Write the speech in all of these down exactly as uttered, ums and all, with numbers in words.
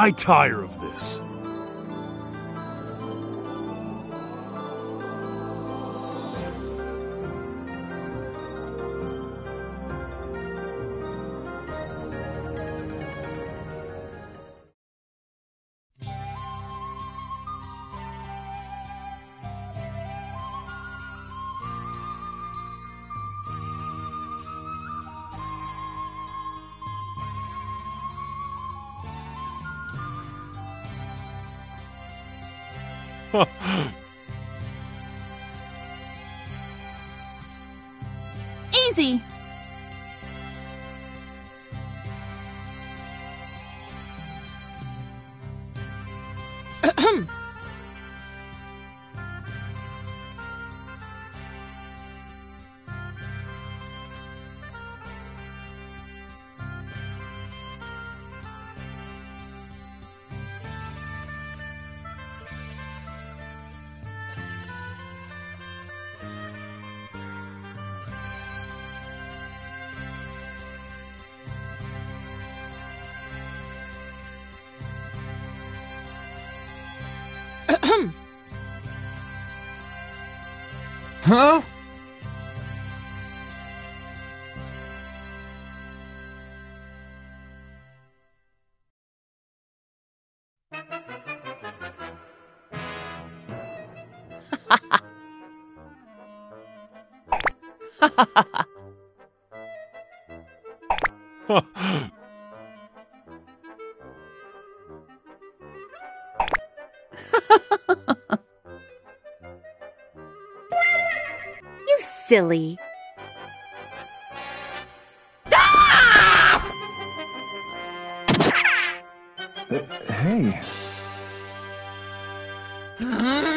I tire of this. Easy. Huh? Silly. Ah! Uh, hey. Mm-hmm.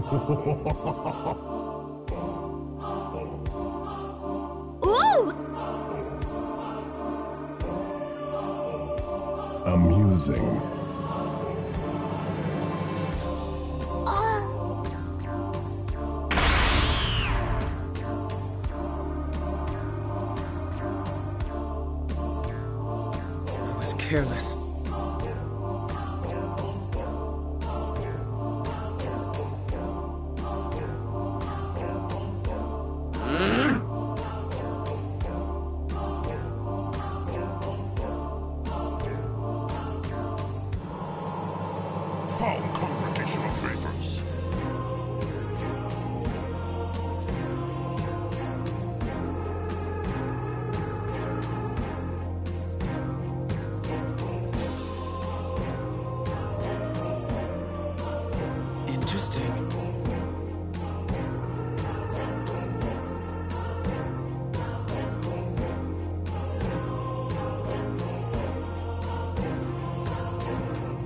Huh. Well. Ooh! Amusing. Careless. Foul congregation of vapors.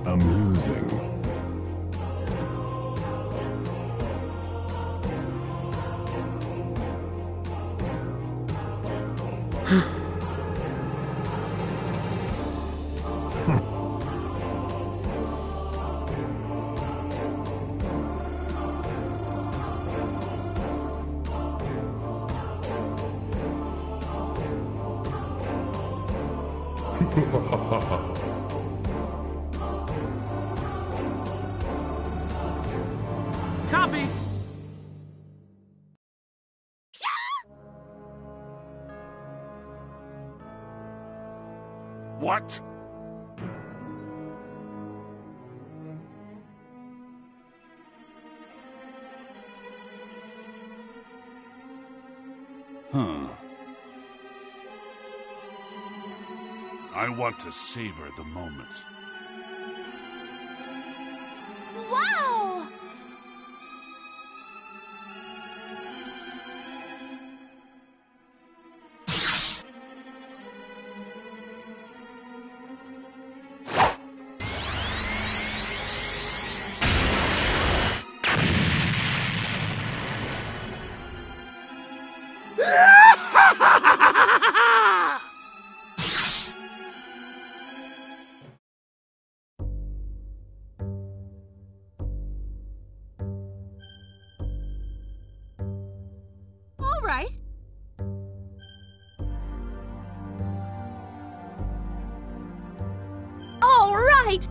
Amusing. What? Huh. I want to savor the moment. Wow! Right? All right.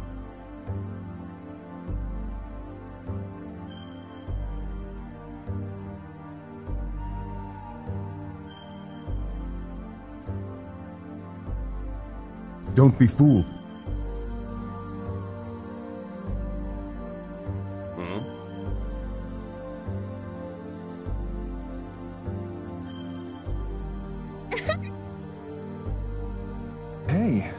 Don't be fooled. Hey.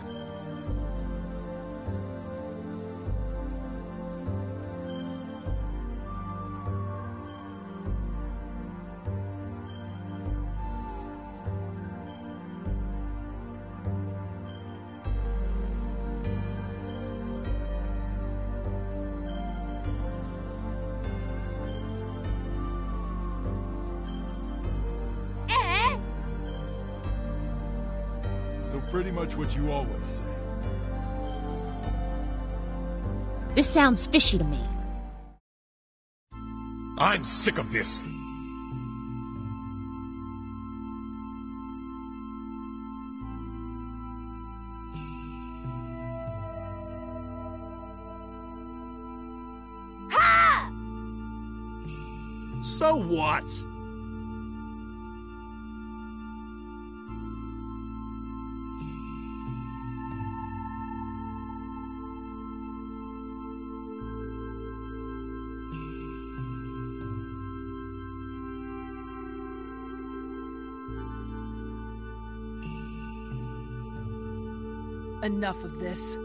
So pretty much what you always say. This sounds fishy to me. I'm sick of this. Ha! So what? Enough of this.